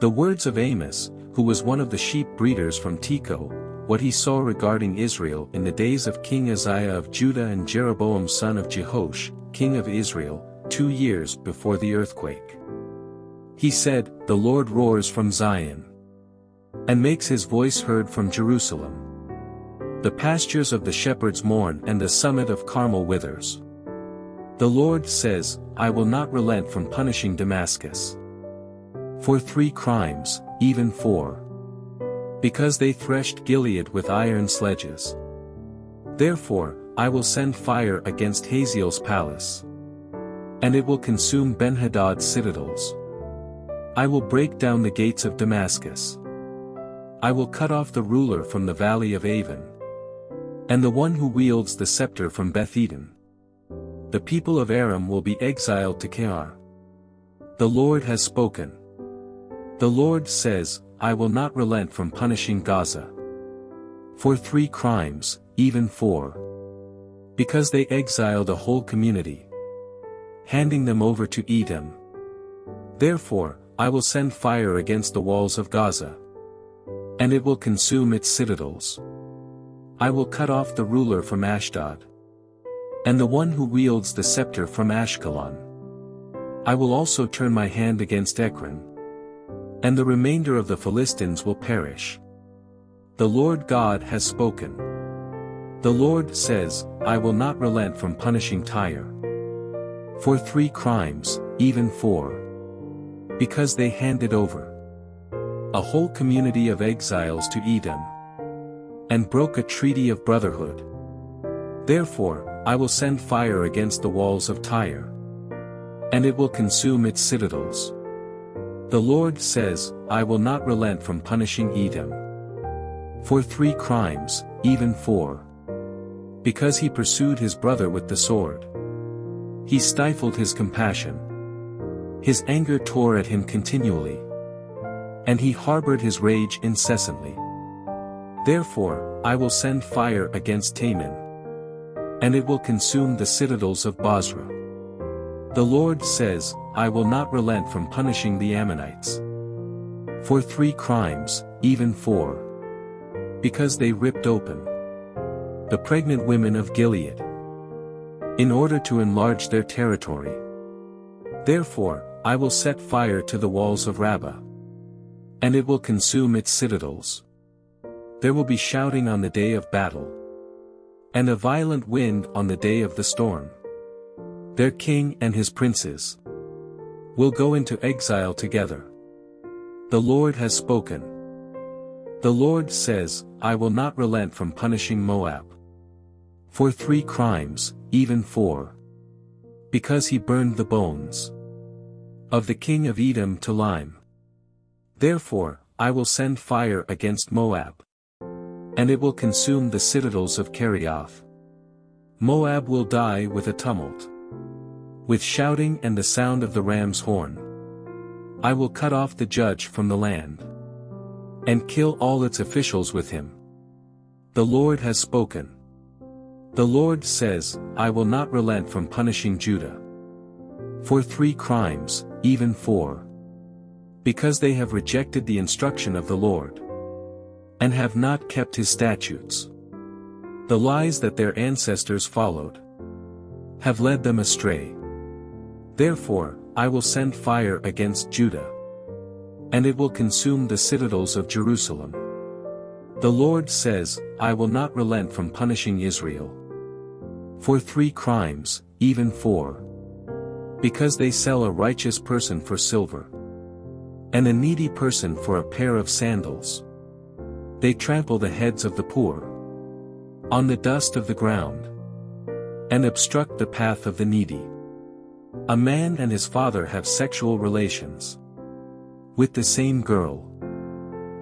The words of Amos, who was one of the sheep breeders from Tekoa, what he saw regarding Israel in the days of King Uzziah of Judah and Jeroboam son of Jehosh, king of Israel, 2 years before the earthquake. He said, "The Lord roars from Zion, and makes his voice heard from Jerusalem. The pastures of the shepherds mourn and the summit of Carmel withers. The Lord says, I will not relent from punishing Damascus. For 3 crimes, even 4. Because they threshed Gilead with iron sledges. Therefore, I will send fire against Hazael's palace. And it will consume Ben-Hadad's citadels. I will break down the gates of Damascus. I will cut off the ruler from the valley of Avon, and the one who wields the scepter from Beth Eden. The people of Aram will be exiled to Kear. The Lord has spoken. The Lord says, I will not relent from punishing Gaza. For 3 crimes, even 4. Because they exiled a whole community, handing them over to Edom. Therefore, I will send fire against the walls of Gaza, and it will consume its citadels. I will cut off the ruler from Ashdod, and the one who wields the scepter from Ashkelon. I will also turn my hand against Ekron, and the remainder of the Philistines will perish. The Lord God has spoken. The Lord says, I will not relent from punishing Tyre. For 3 crimes, even 4. Because they handed over a whole community of exiles to Edom, and broke a treaty of brotherhood. Therefore, I will send fire against the walls of Tyre, and it will consume its citadels. The Lord says, I will not relent from punishing Edom. For 3 crimes, even 4. Because he pursued his brother with the sword. He stifled his compassion. His anger tore at him continually, and he harbored his rage incessantly. Therefore, I will send fire against Teman, and it will consume the citadels of Bosra. The Lord says, I will not relent from punishing the Ammonites. For 3 crimes, even 4. Because they ripped open the pregnant women of Gilead, in order to enlarge their territory. Therefore, I will set fire to the walls of Rabbah, and it will consume its citadels. There will be shouting on the day of battle, and a violent wind on the day of the storm. Their king and his princes will go into exile together. The Lord has spoken. The Lord says, I will not relent from punishing Moab. For 3 crimes, even 4. Because he burned the bones of the king of Edom to lime. Therefore, I will send fire against Moab, and it will consume the citadels of Kerioth. Moab will die with a tumult, with shouting and the sound of the ram's horn. I will cut off the judge from the land, and kill all its officials with him. The Lord has spoken. The Lord says, I will not relent from punishing Judah. For 3 crimes, even 4. Because they have rejected the instruction of the Lord, and have not kept his statutes. The lies that their ancestors followed have led them astray. Therefore, I will send fire against Judah, and it will consume the citadels of Jerusalem. The Lord says, I will not relent from punishing Israel. For 3 crimes, even 4. Because they sell a righteous person for silver, and a needy person for a pair of sandals. They trample the heads of the poor on the dust of the ground, and obstruct the path of the needy. A man and his father have sexual relations with the same girl,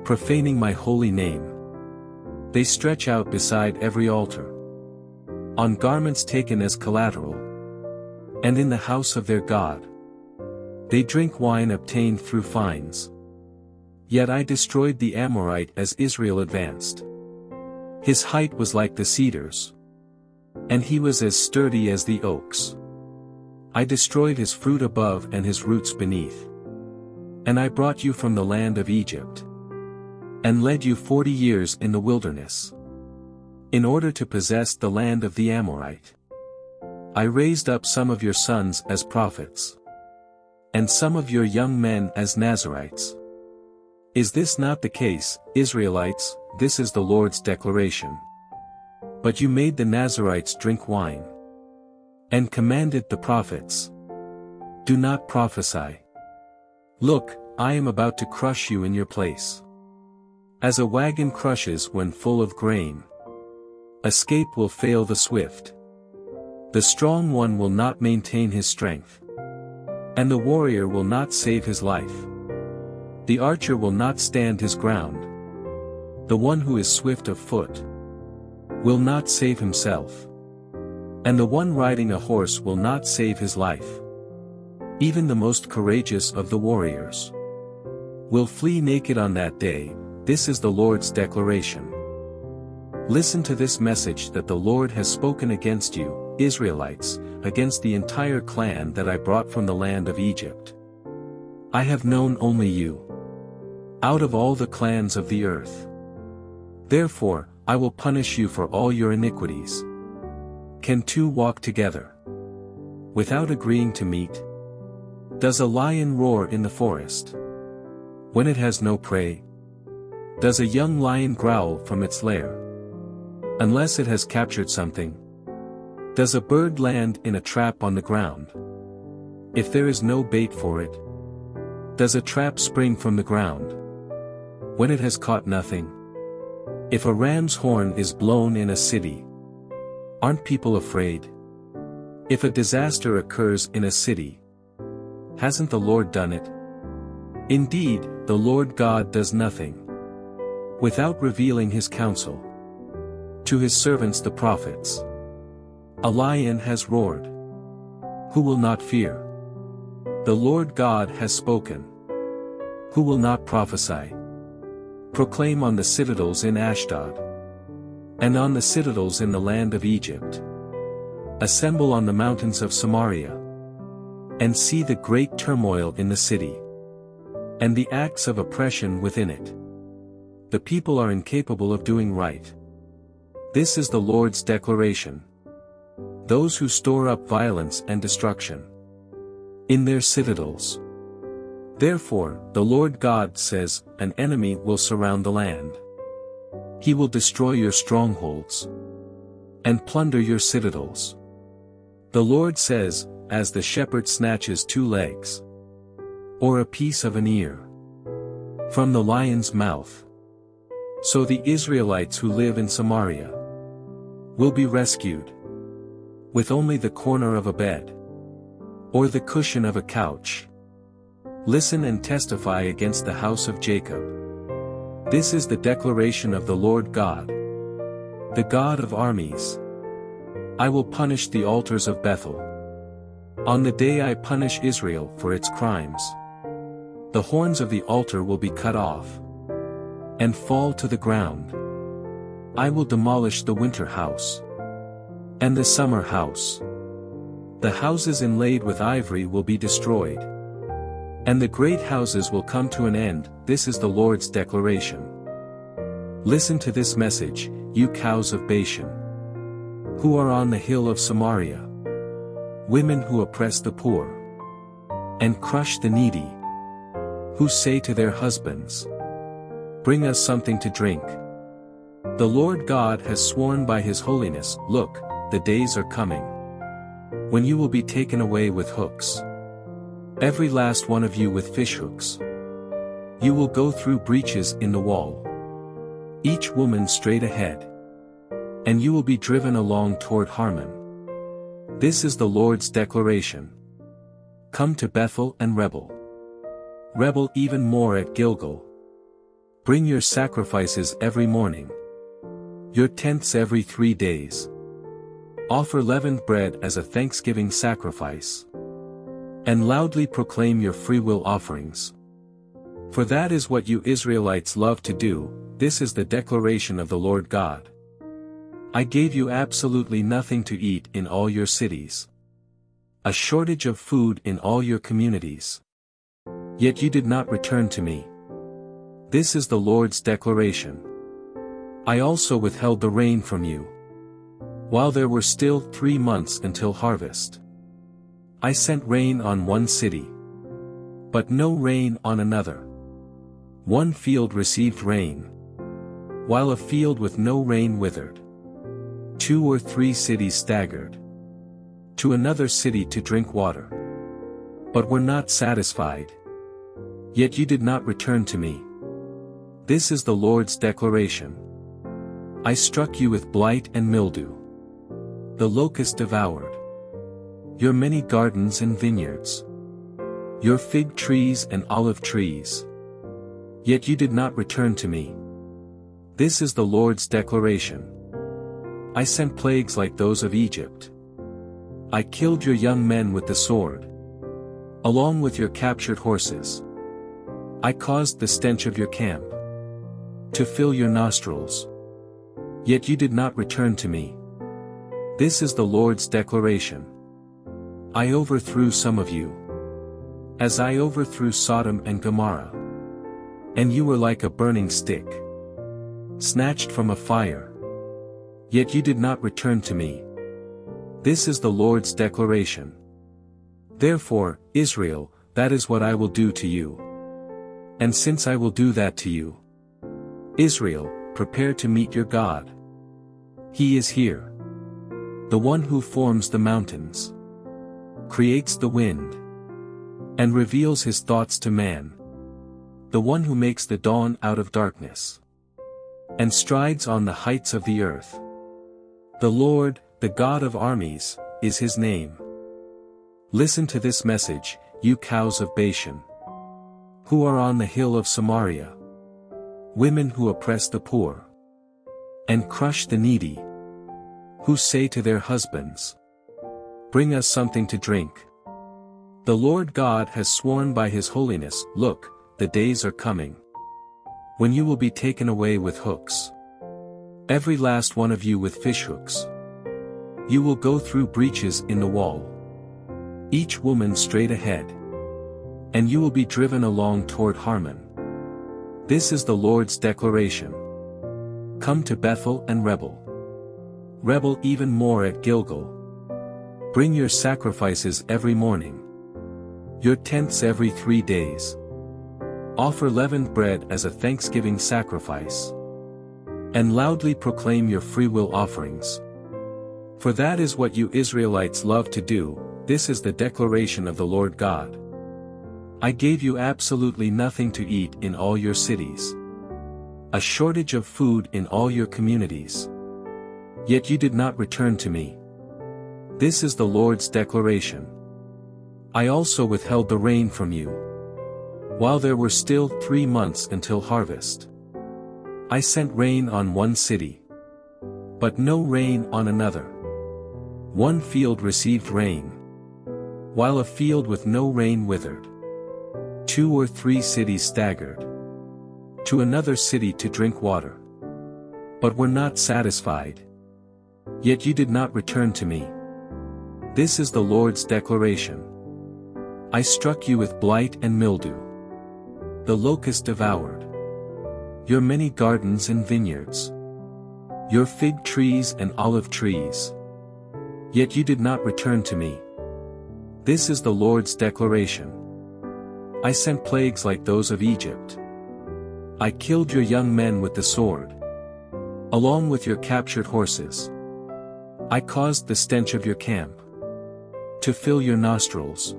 profaning my holy name. They stretch out beside every altar, on garments taken as collateral, and in the house of their God. They drink wine obtained through fines. Yet I destroyed the Amorite as Israel advanced. His height was like the cedars, and he was as sturdy as the oaks. I destroyed his fruit above and his roots beneath, And I brought you from the land of Egypt, and led you 40 years in the wilderness, in order to possess the land of the Amorite. I raised up some of your sons as prophets, and some of your young men as Nazirites. Is this not the case, Israelites? This is the Lord's declaration. But you made the Nazirites drink wine, and commanded the prophets, do not prophesy. Look, I am about to crush you in your place, as a wagon crushes when full of grain. Escape will fail the swift. The strong one will not maintain his strength, and the warrior will not save his life. The archer will not stand his ground. The one who is swift of foot will not save himself, and the one riding a horse will not save his life. Even the most courageous of the warriors will flee naked on that day. This is the Lord's declaration. Listen to this message that the Lord has spoken against you, Israelites, against the entire clan that I brought from the land of Egypt. I have known only you, out of all the clans of the earth. Therefore, I will punish you for all your iniquities. Can two walk together without agreeing to meet? Does a lion roar in the forest when it has no prey? Does a young lion growl from its lair unless it has captured something? Does a bird land in a trap on the ground if there is no bait for it? Does a trap spring from the ground when it has caught nothing? If a ram's horn is blown in a city, aren't people afraid? If a disaster occurs in a city, hasn't the Lord done it? Indeed, the Lord God does nothing without revealing his counsel to his servants the prophets. A lion has roared. Who will not fear? The Lord God has spoken. Who will not prophesy? Proclaim on the citadels in Ashdod, and on the citadels in the land of Egypt. Assemble on the mountains of Samaria, and see the great turmoil in the city, and the acts of oppression within it. The people are incapable of doing right. This is the Lord's declaration. Those who store up violence and destruction in their citadels. Therefore, the Lord God says, an enemy will surround the land. He will destroy your strongholds and plunder your citadels. The Lord says, as the shepherd snatches two legs or a piece of an ear from the lion's mouth, so the Israelites who live in Samaria will be rescued with only the corner of a bed or the cushion of a couch. Listen and testify against the house of Jacob. This is the declaration of the Lord God, the God of armies. I will punish the altars of Bethel. On the day I punish Israel for its crimes, the horns of the altar will be cut off and fall to the ground. I will demolish the winter house and the summer house. The houses inlaid with ivory will be destroyed, and the great houses will come to an end. This is the Lord's declaration. Listen to this message, you cows of Bashan, who are on the hill of Samaria, women who oppress the poor and crush the needy, who say to their husbands, bring us something to drink. The Lord God has sworn by his holiness, look, the days are coming when you will be taken away with hooks, every last one of you with fishhooks. You will go through breaches in the wall, each woman straight ahead, and you will be driven along toward Harmon. This is the Lord's declaration. Come to Bethel and rebel. Rebel even more at Gilgal. Bring your sacrifices every morning, your tenths every 3 days. Offer leavened bread as a thanksgiving sacrifice, and loudly proclaim your freewill offerings, for that is what you Israelites love to do. This is the declaration of the Lord God. I gave you absolutely nothing to eat in all your cities, a shortage of food in all your communities. Yet you did not return to me. This is the Lord's declaration. I also withheld the rain from you, while there were still 3 months until harvest. I sent rain on one city, but no rain on another. One field received rain, while a field with no rain withered. 2 or 3 cities staggered to another city to drink water, but were not satisfied. Yet you did not return to me. This is the Lord's declaration. I struck you with blight and mildew. The locust devoured your many gardens and vineyards, your fig trees and olive trees. Yet you did not return to me. This is the Lord's declaration. I sent plagues like those of Egypt. I killed your young men with the sword, along with your captured horses. I caused the stench of your camp to fill your nostrils. Yet you did not return to me. This is the Lord's declaration. I overthrew some of you, as I overthrew Sodom and Gomorrah. And you were like a burning stick, snatched from a fire. Yet you did not return to me. This is the Lord's declaration. Therefore, Israel, that is what I will do to you. And since I will do that to you, Israel, prepare to meet your God. He is here, the one who forms the mountains, creates the wind, and reveals his thoughts to man, the one who makes the dawn out of darkness, and strides on the heights of the earth. The Lord, the God of armies, is his name. Listen to this message, you cows of Bashan, who are on the hill of Samaria, women who oppress the poor and crush the needy, who say to their husbands, bring us something to drink. The Lord God has sworn by his holiness, look, the days are coming, when you will be taken away with hooks, every last one of you with fishhooks. You will go through breaches in the wall, each woman straight ahead, and you will be driven along toward Harmon. This is the Lord's declaration. Come to Bethel and rebel. Rebel even more at Gilgal. Bring your sacrifices every morning, your tenths every 3 days. Offer leavened bread as a thanksgiving sacrifice, and loudly proclaim your freewill offerings. For that is what you Israelites love to do. This is the declaration of the Lord God. I gave you absolutely nothing to eat in all your cities, a shortage of food in all your communities. Yet you did not return to me. This is the Lord's declaration. I also withheld the rain from you, while there were still 3 months until harvest. I sent rain on one city, but no rain on another. One field received rain, while a field with no rain withered. 2 or 3 cities staggered to another city to drink water, but were not satisfied. Yet you did not return to me. This is the Lord's declaration. I struck you with blight and mildew. The locust devoured your many gardens and vineyards, your fig trees and olive trees. Yet you did not return to me. This is the Lord's declaration. I sent plagues like those of Egypt. I killed your young men with the sword, along with your captured horses. I caused the stench of your camp to fill your nostrils.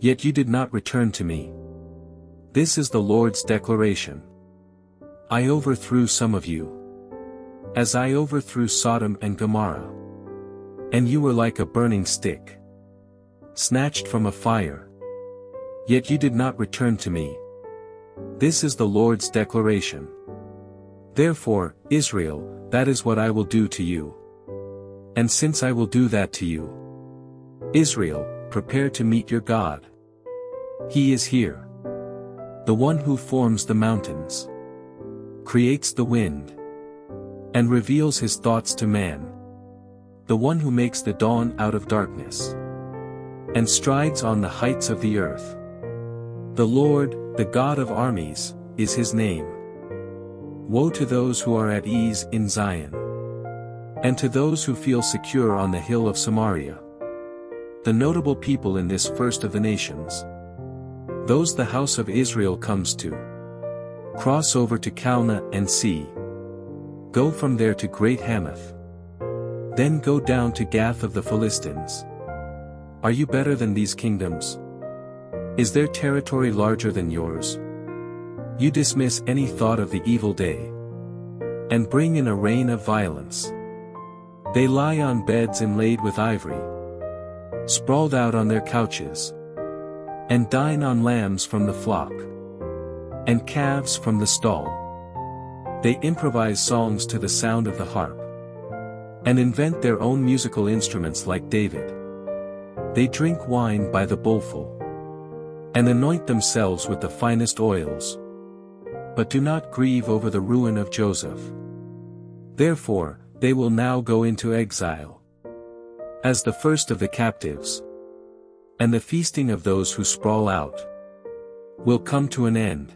Yet you did not return to me. This is the Lord's declaration. I overthrew some of you, as I overthrew Sodom and Gomorrah. And you were like a burning stick, snatched from a fire. Yet you did not return to me. This is the Lord's declaration. Therefore, Israel, that is what I will do to you. And since I will do that to you, Israel, prepare to meet your God. He is here, the one who forms the mountains, creates the wind, and reveals his thoughts to man, the one who makes the dawn out of darkness, and strides on the heights of the earth. The Lord, the God of armies, is his name. Woe to those who are at ease in Zion, and to those who feel secure on the hill of Samaria. The notable people in this first of the nations, those the house of Israel comes to. Cross over to Kalna and see. Go from there to great Hamath. Then go down to Gath of the Philistines. Are you better than these kingdoms? Is their territory larger than yours? You dismiss any thought of the evil day, and bring in a reign of violence. They lie on beds inlaid with ivory, sprawled out on their couches, and dine on lambs from the flock, and calves from the stall. They improvise songs to the sound of the harp, and invent their own musical instruments like David. They drink wine by the bowlful, and anoint themselves with the finest oils. But do not grieve over the ruin of Joseph. Therefore, they will now go into exile, as the first of the captives, and the feasting of those who sprawl out will come to an end.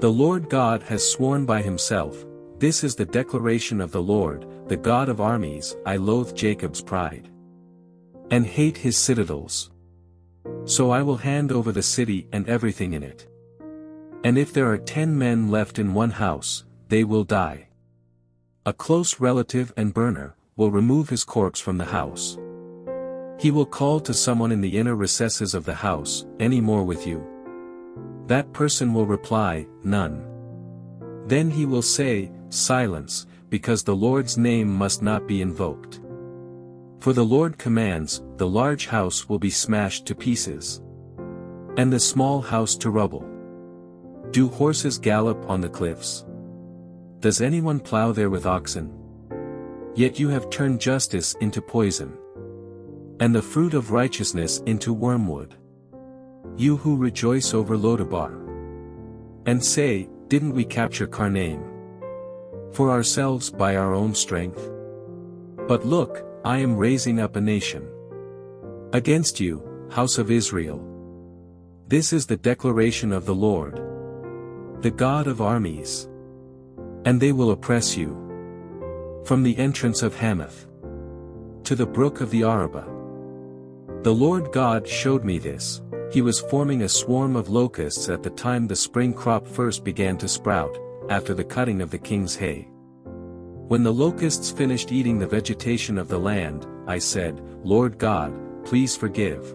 The Lord God has sworn by himself, this is the declaration of the Lord, the God of armies, I loathe Jacob's pride, and hate his citadels. So I will hand over the city and everything in it. And if there are 10 men left in one house, they will die. A close relative and burner will remove his corpse from the house. He will call to someone in the inner recesses of the house, any more with you? That person will reply, none. Then he will say, silence, because the Lord's name must not be invoked. For the Lord commands, the large house will be smashed to pieces, and the small house to rubble. Do horses gallop on the cliffs? Does anyone plow there with oxen? Yet you have turned justice into poison, and the fruit of righteousness into wormwood. You who rejoice over Lodabar, and say, didn't we capture Karnaim for ourselves by our own strength? But look, I am raising up a nation against you, house of Israel. This is the declaration of the Lord, the God of armies. And they will oppress you, from the entrance of Hamath to the brook of the Arabah. The Lord God showed me this. He was forming a swarm of locusts at the time the spring crop first began to sprout, after the cutting of the king's hay. When the locusts finished eating the vegetation of the land, I said, Lord God, please forgive.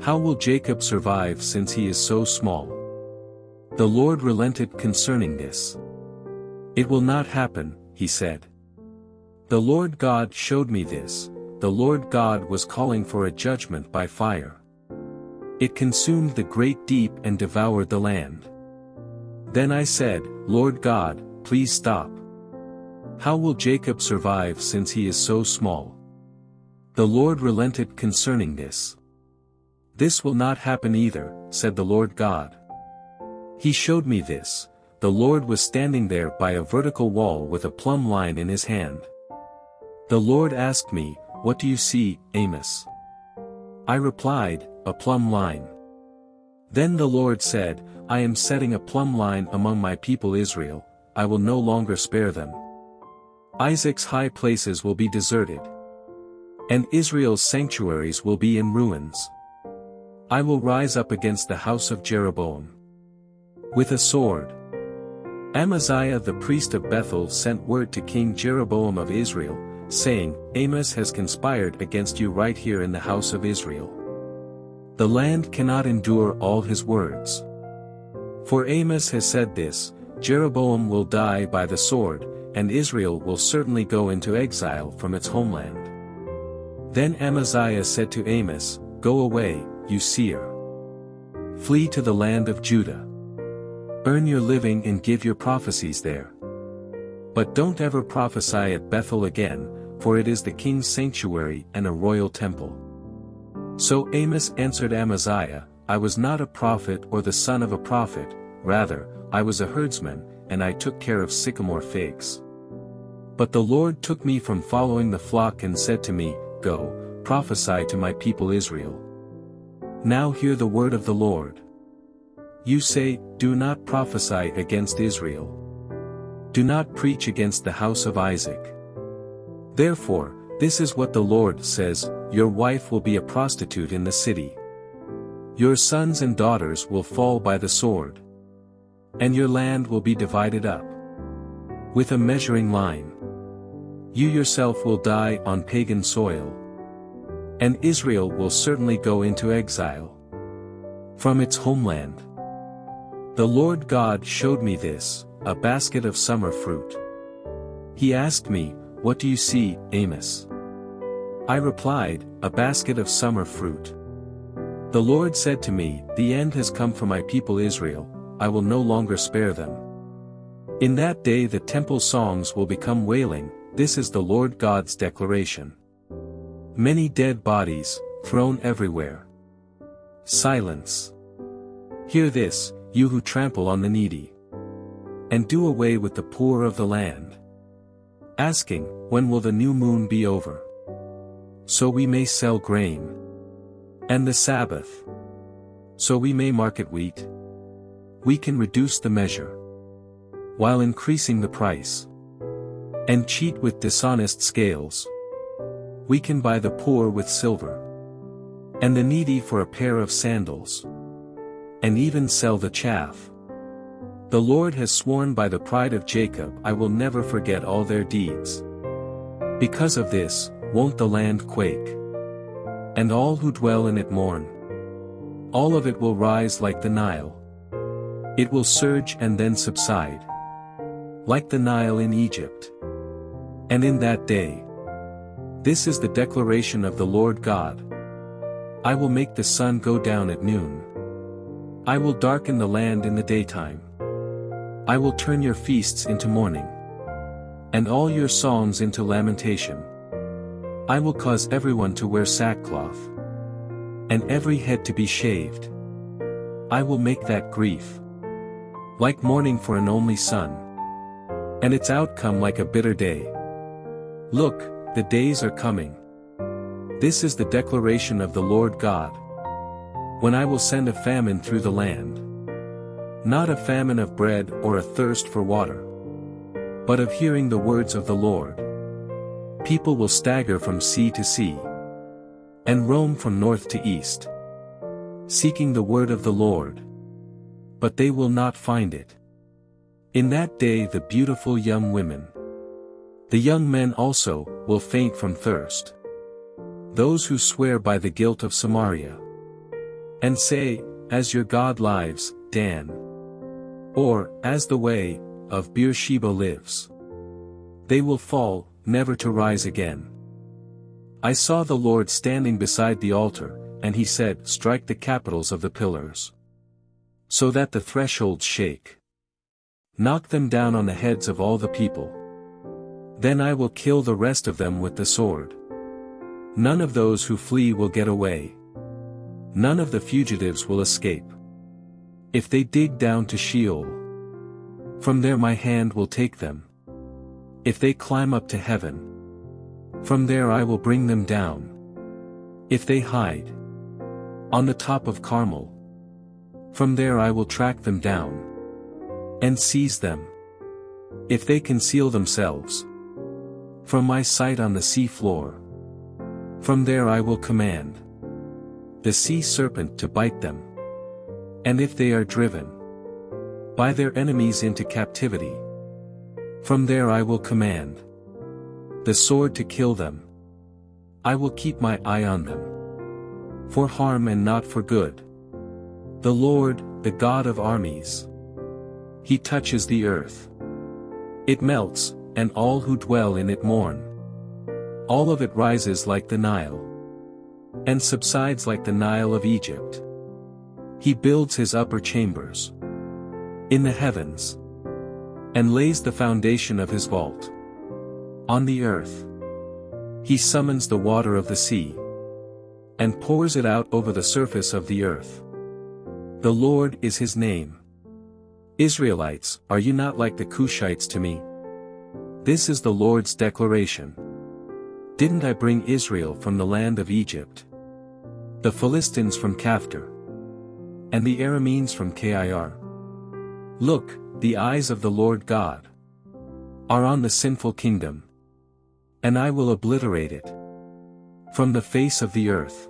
How will Jacob survive since he is so small? The Lord relented concerning this. It will not happen, he said. The Lord God showed me this. The Lord God was calling for a judgment by fire. It consumed the great deep and devoured the land. Then I said, Lord God, please stop. How will Jacob survive since he is so small? The Lord relented concerning this. This will not happen either, said the Lord God. He showed me this. The Lord was standing there by a vertical wall with a plumb line in his hand. The Lord asked me, what do you see, Amos? I replied, a plumb line. Then the Lord said, I am setting a plumb line among my people Israel, I will no longer spare them. Isaac's high places will be deserted, and Israel's sanctuaries will be in ruins. I will rise up against the house of Jeroboam with a sword. Amaziah the priest of Bethel sent word to King Jeroboam of Israel, saying, Amos has conspired against you right here in the house of Israel. The land cannot endure all his words. For Amos has said this, Jeroboam will die by the sword, and Israel will certainly go into exile from its homeland. Then Amaziah said to Amos, go away, you seer. Flee to the land of Judah. Earn your living and give your prophecies there. But don't ever prophesy at Bethel again, for it is the king's sanctuary and a royal temple. So Amos answered Amaziah, I was not a prophet or the son of a prophet, rather, I was a herdsman, and I took care of sycamore figs. But the Lord took me from following the flock and said to me, go, prophesy to my people Israel. Now hear the word of the Lord. You say, do not prophesy against Israel. Do not preach against the house of Isaac. Therefore, this is what the Lord says, your wife will be a prostitute in the city. Your sons and daughters will fall by the sword. And your land will be divided up with a measuring line. You yourself will die on pagan soil. And Israel will certainly go into exile from its homeland. The Lord God showed me this, a basket of summer fruit. He asked me, what do you see, Amos? I replied, a basket of summer fruit. The Lord said to me, the end has come for my people Israel, I will no longer spare them. In that day the temple songs will become wailing, this is the Lord God's declaration. Many dead bodies, thrown everywhere. Silence. Hear this, you who trample on the needy. And do away with the poor of the land. Asking, when will the new moon be over? So we may sell grain. And the Sabbath. So we may market wheat. We can reduce the measure, while increasing the price. And cheat with dishonest scales. We can buy the poor with silver. And the needy for a pair of sandals. And even sell the chaff. The Lord has sworn by the pride of Jacob, I will never forget all their deeds. Because of this, won't the land quake? And all who dwell in it mourn. All of it will rise like the Nile. It will surge and then subside, like the Nile in Egypt. And in that day, this is the declaration of the Lord God. I will make the sun go down at noon. I will darken the land in the daytime. I will turn your feasts into mourning, and all your songs into lamentation. I will cause everyone to wear sackcloth, and every head to be shaved. I will make that grief like mourning for an only son, and its outcome like a bitter day. Look, the days are coming. This is the declaration of the Lord God. When I will send a famine through the land. Not a famine of bread or a thirst for water, but of hearing the words of the Lord. People will stagger from sea to sea, and roam from north to east, seeking the word of the Lord. But they will not find it. In that day the beautiful young women, the young men also, will faint from thirst. Those who swear by the guilt of Samaria, and say, as your God lives, Dan, or, as the way, of Beersheba lives. They will fall, never to rise again. I saw the Lord standing beside the altar, and he said, strike the capitals of the pillars, so that the thresholds shake. Knock them down on the heads of all the people. Then I will kill the rest of them with the sword. None of those who flee will get away. None of the fugitives will escape. If they dig down to Sheol, from there my hand will take them. If they climb up to heaven, from there I will bring them down. If they hide on the top of Carmel, from there I will track them down and seize them. If they conceal themselves from my sight on the sea floor, from there I will command the sea serpent to bite them. And if they are driven by their enemies into captivity, from there I will command the sword to kill them. I will keep my eye on them, for harm and not for good. The Lord, the God of armies, he touches the earth. It melts, and all who dwell in it mourn. All of it rises like the Nile, and subsides like the Nile of Egypt. He builds his upper chambers in the heavens, and lays the foundation of his vault on the earth. He summons the water of the sea, and pours it out over the surface of the earth. The Lord is his name. Israelites, are you not like the Cushites to me? This is the Lord's declaration. Didn't I bring Israel from the land of Egypt? The Philistines from Kaftar? and the air means from KIR. Look, the eyes of the Lord God are on the sinful kingdom, and I will obliterate it from the face of the earth.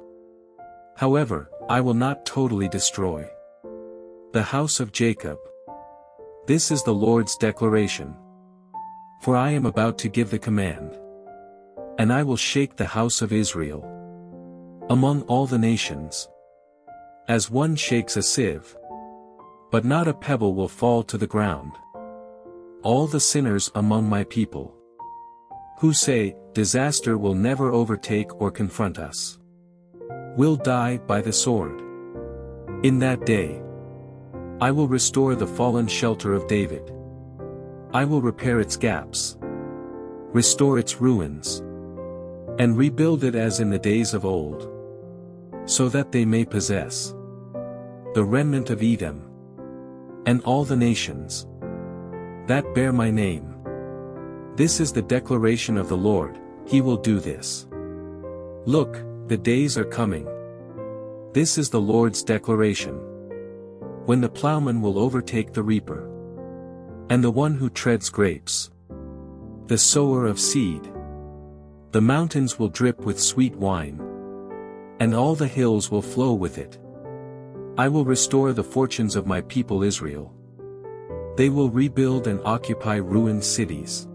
However, I will not totally destroy the house of Jacob. This is the Lord's declaration. For I am about to give the command, and I will shake the house of Israel among all the nations, as one shakes a sieve, but not a pebble will fall to the ground. All the sinners among my people, who say, disaster will never overtake or confront us, will die by the sword. In that day, I will restore the fallen shelter of David. I will repair its gaps, restore its ruins, and rebuild it as in the days of old, so that they may possess the remnant of Edom, and all the nations that bear my name. This is the declaration of the Lord, he will do this. Look, the days are coming. This is the Lord's declaration, when the plowman will overtake the reaper, and the one who treads grapes, the sower of seed. The mountains will drip with sweet wine, and all the hills will flow with it. I will restore the fortunes of my people Israel. They will rebuild and occupy ruined cities,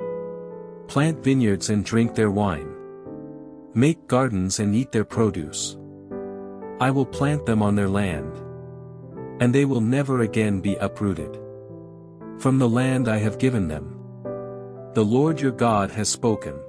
plant vineyards and drink their wine, make gardens and eat their produce. I will plant them on their land, and they will never again be uprooted from the land I have given them. The Lord your God has spoken.